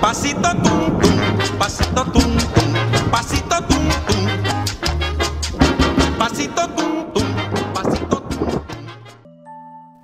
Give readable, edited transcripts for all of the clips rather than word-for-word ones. Pasito tum tum, pasito tum tum, pasito tum tum, pasito tum tum, pasito tum.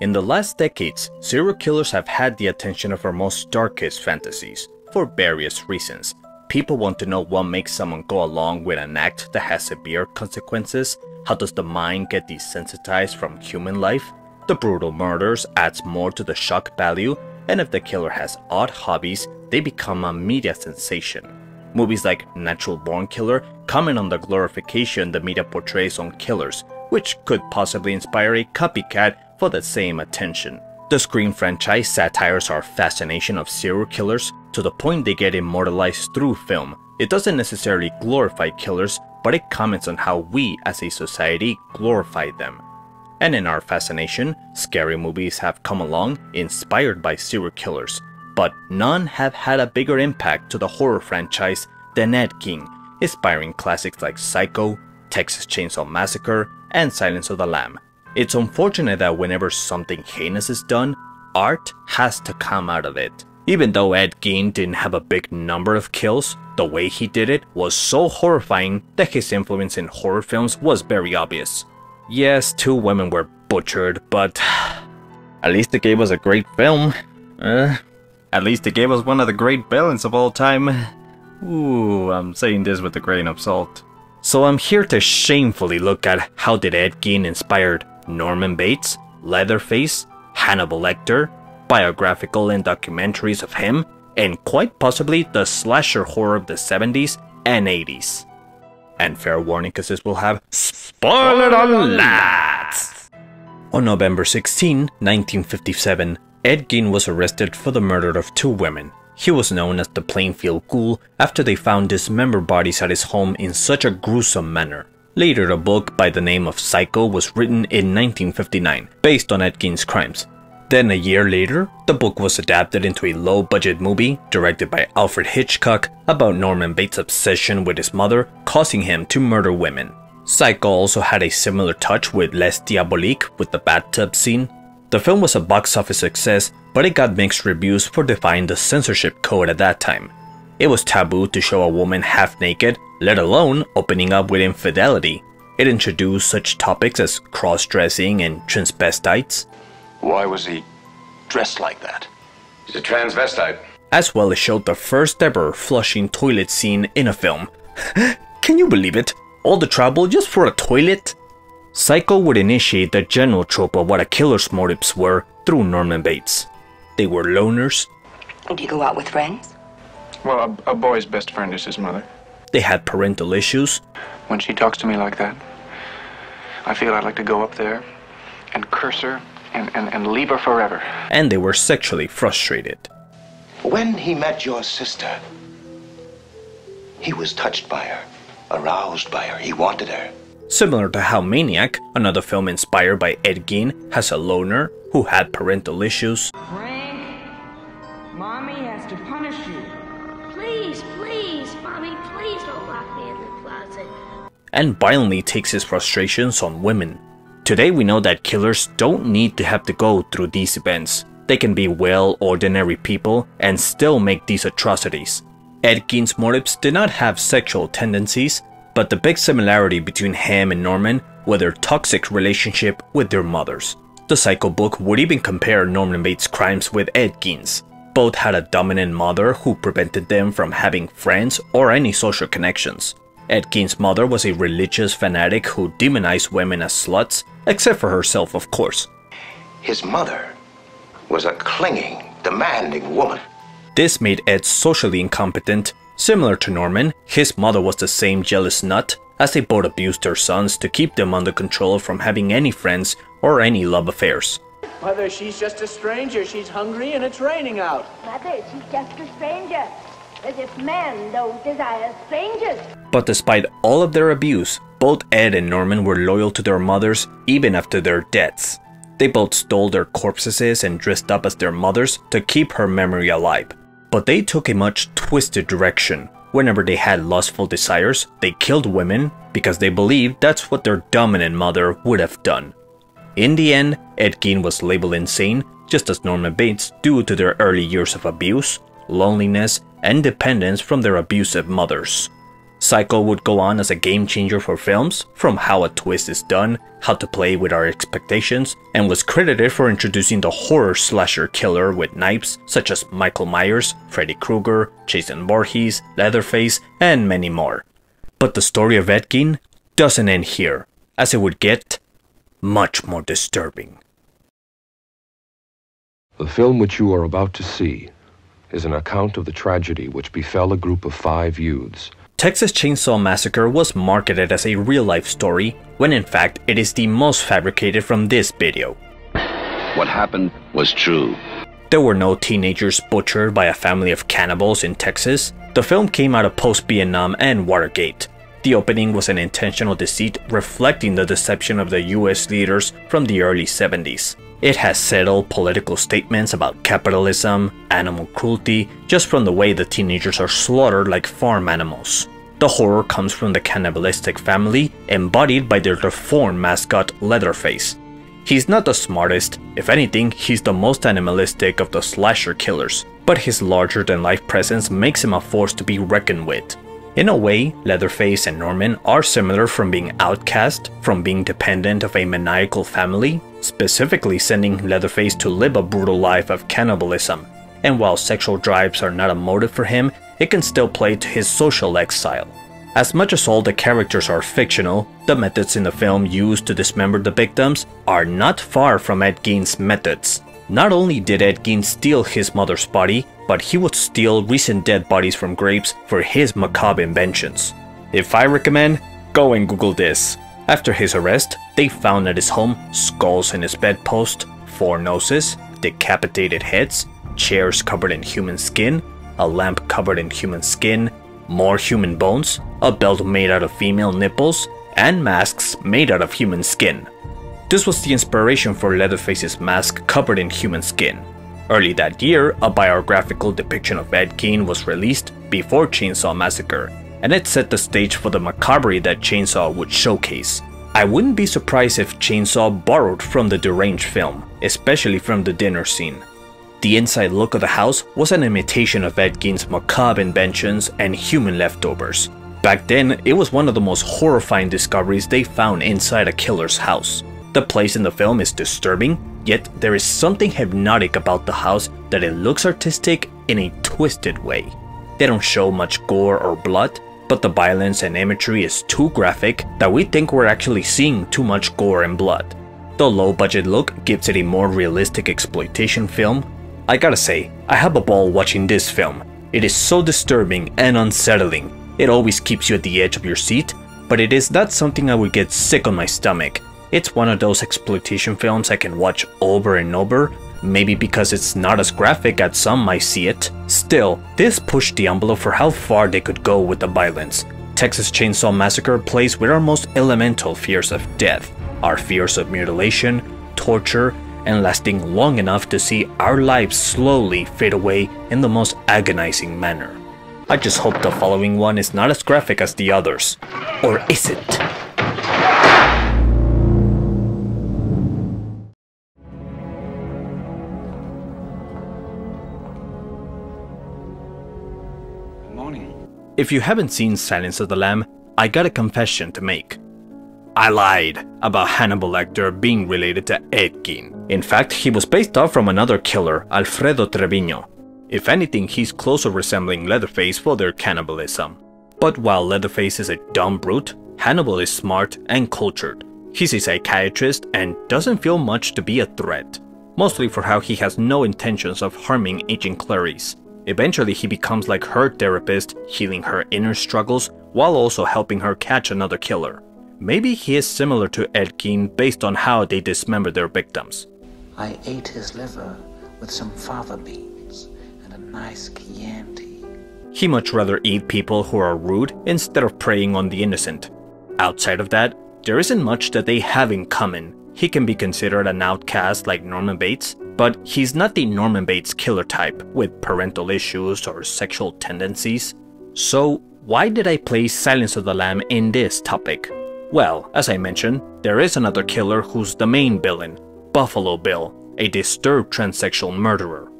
In the last decades, serial killers have had the attention of our most darkest fantasies for various reasons. People want to know what makes someone go along with an act that has severe consequences. How does the mind get desensitized from human life? The brutal murders adds more to the shock value, and if the killer has odd hobbies, they become a media sensation. Movies like Natural Born Killer comment on the glorification the media portrays on killers, which could possibly inspire a copycat for the same attention. The Scream franchise satires our fascination of serial killers to the point they get immortalized through film. It doesn't necessarily glorify killers, but it comments on how we as a society glorify them. And in our fascination, scary movies have come along inspired by serial killers, but none have had a bigger impact to the horror franchise than Ed Gein, inspiring classics like Psycho, Texas Chainsaw Massacre, and Silence of the Lambs. It's unfortunate that whenever something heinous is done, art has to come out of it. Even though Ed Gein didn't have a big number of kills, the way he did it was so horrifying that his influence in horror films was very obvious. Yes, 2 women were butchered, but at least it gave us a great film. At least it gave us one of the great villains of all time. Ooh, I'm saying this with a grain of salt. So I'm here to shamefully look at how did Ed Gein inspired Norman Bates, Leatherface, Hannibal Lecter, biographical and documentaries of him, and quite possibly the slasher horror of the 70s and 80s. And fair warning, because this will have spoiler alerts! On November 16, 1957, Ed Gein was arrested for the murder of 2 women. He was known as the Plainfield Ghoul after they found dismembered bodies at his home in such a gruesome manner. Later, a book by the name of Psycho was written in 1959, based on Ed Gein's crimes. Then a year later, the book was adapted into a low-budget movie directed by Alfred Hitchcock about Norman Bates' obsession with his mother, causing him to murder women. Psycho also had a similar touch with Les Diaboliques with the bathtub scene. The film was a box office success, but it got mixed reviews for defying the censorship code at that time. It was taboo to show a woman half-naked, let alone opening up with infidelity. It introduced such topics as cross-dressing and transvestites. Why was he dressed like that? He's a transvestite. As well as showed the first ever flushing toilet scene in a film. Can you believe it? All the trouble just for a toilet? Psycho would initiate the general trope of what a killer's motives were through Norman Bates. They were loners. Do you go out with friends? Well, a boy's best friend is his mother. They had parental issues. When she talks to me like that, I feel I'd like to go up there and curse her. And leave her forever. And they were sexually frustrated. When he met your sister, he was touched by her, aroused by her, he wanted her. Similar to how Maniac, another film inspired by Ed Gein, has a loner who had parental issues. Frank, Mommy has to punish you. Please, please, Mommy, please don't lock me in the closet. And violently takes his frustrations on women. Today we know that killers don't need to have to go through these events. They can be well ordinary people and still make these atrocities. Ed Gein's motives did not have sexual tendencies, but the big similarity between him and Norman was their toxic relationship with their mothers. The Psycho book would even compare Norman Bates' crimes with Ed Gein's. Both had a dominant mother who prevented them from having friends or any social connections. Ed Gein's mother was a religious fanatic who demonized women as sluts, except for herself, of course. His mother was a clinging, demanding woman. This made Ed socially incompetent. Similar to Norman, his mother was the same jealous nut, as they both abused their sons to keep them under control from having any friends or any love affairs. Mother, she's just a stranger. She's hungry and it's raining out. Mother, she's just a stranger. As if men don't desire strangers. But despite all of their abuse, both Ed and Norman were loyal to their mothers even after their deaths. They both stole their corpses and dressed up as their mothers to keep her memory alive. But they took a much twisted direction. Whenever they had lustful desires, they killed women because they believed that's what their dominant mother would have done. In the end, Ed Gein was labeled insane, just as Norman Bates, due to their early years of abuse, loneliness, and dependence from their abusive mothers. Psycho would go on as a game changer for films, from how a twist is done, how to play with our expectations, and was credited for introducing the horror slasher killer with knives such as Michael Myers, Freddy Krueger, Jason Voorhees, Leatherface, and many more. But the story of Ed Gein doesn't end here, as it would get much more disturbing. The film which you are about to see is an account of the tragedy which befell a group of 5 youths. Texas Chainsaw Massacre was marketed as a real-life story, when in fact it is the most fabricated from this video. What happened was true. There were no teenagers butchered by a family of cannibals in Texas. The film came out of post-Vietnam and Watergate. The opening was an intentional deceit reflecting the deception of the US leaders from the early 70s. It has subtle political statements about capitalism, animal cruelty, just from the way the teenagers are slaughtered like farm animals. The horror comes from the cannibalistic family, embodied by their deformed mascot Leatherface. He's not the smartest, if anything he's the most animalistic of the slasher killers, but his larger-than-life presence makes him a force to be reckoned with. In a way, Leatherface and Norman are similar from being outcast, from being dependent of a maniacal family, specifically sending Leatherface to live a brutal life of cannibalism. And while sexual drives are not a motive for him, it can still play to his social exile. As much as all the characters are fictional, the methods in the film used to dismember the victims are not far from Ed Gein's methods. Not only did Ed Gein steal his mother's body, but he would steal recent dead bodies from graves for his macabre inventions. If I recommend, go and Google this. After his arrest, they found at his home skulls in his bedpost, 4 noses, decapitated heads, chairs covered in human skin, a lamp covered in human skin, more human bones, a belt made out of female nipples, and masks made out of human skin. This was the inspiration for Leatherface's mask covered in human skin. Early that year, a biographical depiction of Ed Gein was released before Chainsaw Massacre, and it set the stage for the macabre that Chainsaw would showcase. I wouldn't be surprised if Chainsaw borrowed from the Deranged film, especially from the dinner scene. The inside look of the house was an imitation of Ed Gein's macabre inventions and human leftovers. Back then, it was one of the most horrifying discoveries they found inside a killer's house. The place in the film is disturbing, yet there is something hypnotic about the house that it looks artistic in a twisted way. They don't show much gore or blood, but the violence and imagery is too graphic that we think we're actually seeing too much gore and blood. The low-budget look gives it a more realistic exploitation film. I gotta say, I have a ball watching this film. It is so disturbing and unsettling. It always keeps you at the edge of your seat, but it is not something I would get sick on my stomach. It's one of those exploitation films I can watch over and over, maybe because it's not as graphic as some might see it. Still, this pushed the envelope for how far they could go with the violence. Texas Chainsaw Massacre plays with our most elemental fears of death, our fears of mutilation, torture, and lasting long enough to see our lives slowly fade away in the most agonizing manner. I just hope the following one is not as graphic as the others. Or is it? If you haven't seen Silence of the Lambs, I got a confession to make. I lied about Hannibal Lecter being related to Ed Gein. In fact, he was based off from another killer, Alfredo Treviño. If anything, he's closer resembling Leatherface for their cannibalism. But while Leatherface is a dumb brute, Hannibal is smart and cultured. He's a psychiatrist and doesn't feel much to be a threat, mostly for how he has no intentions of harming Agent Clarice. Eventually, he becomes like her therapist, healing her inner struggles while also helping her catch another killer. Maybe he is similar to Ed Gein based on how they dismember their victims. I ate his liver with some fava beans and a nice Chianti. He much rather eat people who are rude instead of preying on the innocent. Outside of that, there isn't much that they have in common. He can be considered an outcast like Norman Bates, but he's not the Norman Bates killer type with parental issues or sexual tendencies. So why did I place Silence of the Lambs in this topic? Well, as I mentioned, there is another killer who's the main villain, Buffalo Bill, a disturbed transsexual murderer.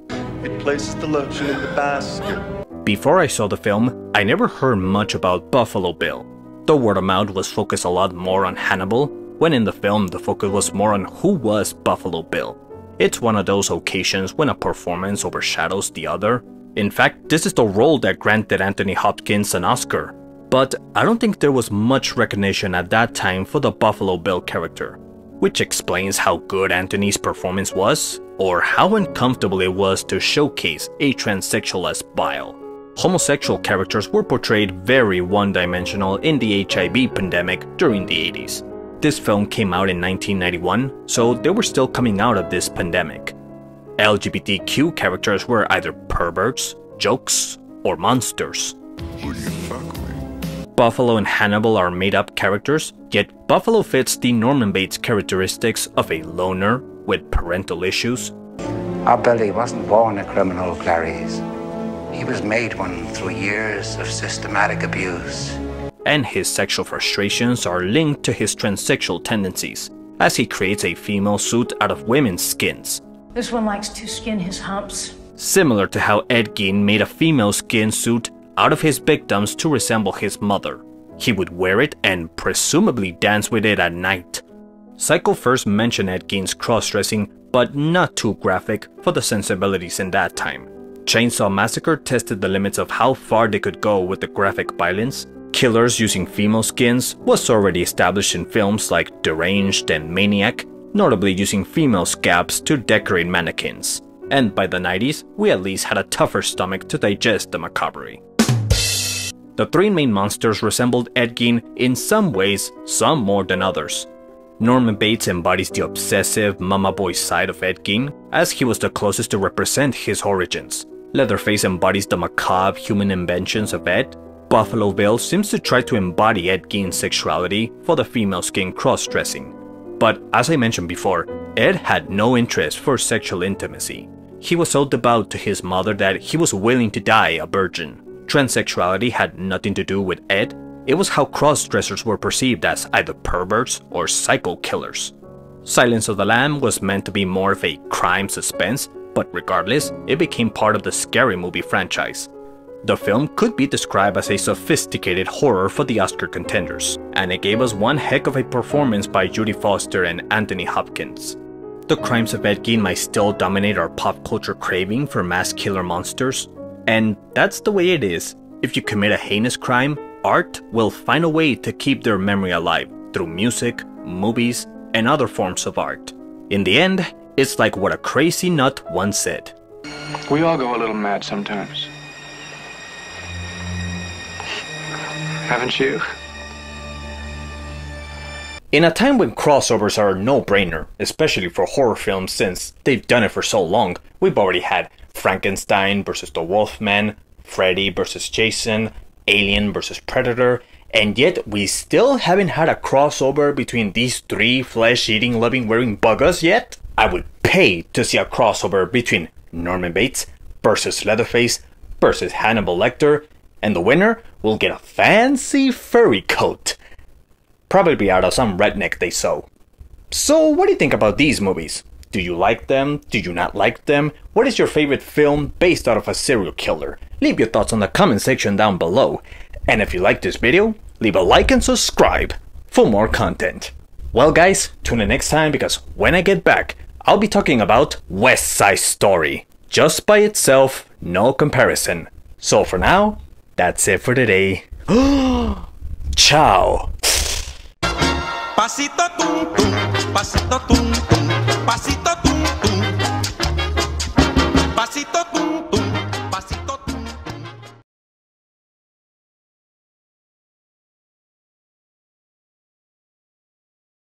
It places the lotion in the basket. Before I saw the film, I never heard much about Buffalo Bill. The word of mouth was focused a lot more on Hannibal, when in the film the focus was more on who was Buffalo Bill. It's one of those occasions when a performance overshadows the other. In fact, this is the role that granted Anthony Hopkins an Oscar. But I don't think there was much recognition at that time for the Buffalo Bill character, which explains how good Anthony's performance was, or how uncomfortable it was to showcase a transsexual as Bile. Homosexual characters were portrayed very one-dimensional in the HIV pandemic during the 80s. This film came out in 1991, so they were still coming out of this pandemic. LGBTQ characters were either perverts, jokes, or monsters. Would you fuck me? Buffalo and Hannibal are made-up characters, yet Buffalo fits the Norman Bates characteristics of a loner with parental issues. Our Billy wasn't born a criminal, Clarice. He was made one through years of systematic abuse. And his sexual frustrations are linked to his transsexual tendencies, as he creates a female suit out of women's skins. This one likes to skin his humps. Similar to how Ed Gein made a female skin suit out of his victims to resemble his mother. He would wear it and presumably dance with it at night. Psycho first mentioned Ed Gein's cross-dressing, but not too graphic for the sensibilities in that time. Chainsaw Massacre tested the limits of how far they could go with the graphic violence. Killers using female skins was already established in films like Deranged and Maniac, notably using female scabs to decorate mannequins. And by the 90s, we at least had a tougher stomach to digest the macabre. The three main monsters resembled Ed Gein in some ways, some more than others. Norman Bates embodies the obsessive mama boy side of Ed Gein, as he was the closest to represent his origins. Leatherface embodies the macabre human inventions of Ed. Buffalo Bill seems to try to embody Ed Gein's sexuality for the female skin cross-dressing. But as I mentioned before, Ed had no interest for sexual intimacy. He was so devout to his mother that he was willing to die a virgin. Transsexuality had nothing to do with Ed. It was how cross-dressers were perceived as either perverts or psycho killers. Silence of the Lambs was meant to be more of a crime suspense, but regardless, it became part of the scary movie franchise. The film could be described as a sophisticated horror for the Oscar contenders, and it gave us one heck of a performance by Jodie Foster and Anthony Hopkins. The crimes of Ed Gein might still dominate our pop culture craving for mass killer monsters, and that's the way it is. If you commit a heinous crime, art will find a way to keep their memory alive through music, movies, and other forms of art. In the end, it's like what a crazy nut once said. We all go a little mad sometimes. Haven't you? In a time when crossovers are a no-brainer, especially for horror films since they've done it for so long, we've already had Frankenstein versus the Wolfman, Freddy versus Jason, Alien versus Predator, and yet we still haven't had a crossover between these three flesh-eating, loving-wearing buggers yet? I would pay to see a crossover between Norman Bates versus Leatherface versus Hannibal Lecter, and the winner will get a fancy furry coat. Probably out of some redneck they sew. So what do you think about these movies? Do you like them? Do you not like them? What is your favorite film based out of a serial killer? Leave your thoughts on the comment section down below. And if you like this video, leave a like and subscribe for more content. Well guys, tune in next time because when I get back, I'll be talking about West Side Story. Just by itself, no comparison. So for now, that's it for today. Ciao! Pasito tum tum, pasito tum tum, pasito tum.